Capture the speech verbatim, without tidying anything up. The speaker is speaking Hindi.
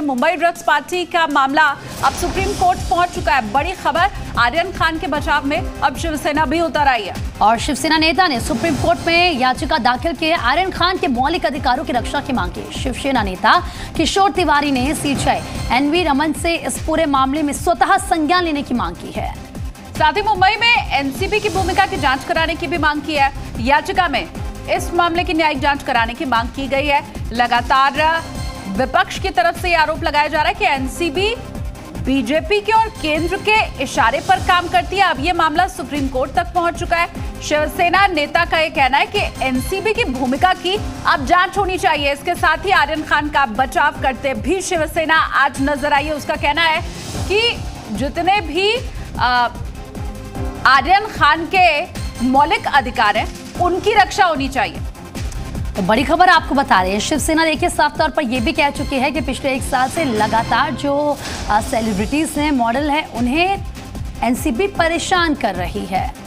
मुंबई ड्रग्स पार्टी का मामला अब सुप्रीम कोर्ट पहुंच चुका है। बड़ी खबर, आर्यन खान के बचाव में अब शिवसेना भी उतर आई है और शिवसेना नेता ने सुप्रीम कोर्ट में याचिका दाखिल की है। आर्यन खान के मौलिक अधिकारों की रक्षा की मांग की। शिवसेना नेता किशोर तिवारी ने सीजे एनवी रमन से इस पूरे मामले में स्वतः संज्ञान लेने की मांग की है। साथ ही मुंबई में एनसीबी की भूमिका की जाँच कराने की भी मांग की है। याचिका में इस मामले की न्यायिक जाँच कराने की मांग की गई है। लगातार विपक्ष की तरफ से आरोप लगाया जा रहा है कि एनसीबी बीजेपी के और केंद्र के इशारे पर काम करती है। अब यह मामला सुप्रीम कोर्ट तक पहुंच चुका है। शिवसेना नेता का यह कहना है कि एनसीबी की भूमिका की अब जांच होनी चाहिए। इसके साथ ही आर्यन खान का बचाव करते भी शिवसेना आज नजर आई है। उसका कहना है कि जितने भी आर्यन खान के मौलिक अधिकार हैं उनकी रक्षा होनी चाहिए। तो बड़ी खबर आपको बता रहे हैं, शिवसेना देखिए साफ तौर पर यह भी कह चुकी है कि पिछले एक साल से लगातार जो सेलिब्रिटीज हैं, मॉडल हैं, उन्हें एनसीबी परेशान कर रही है।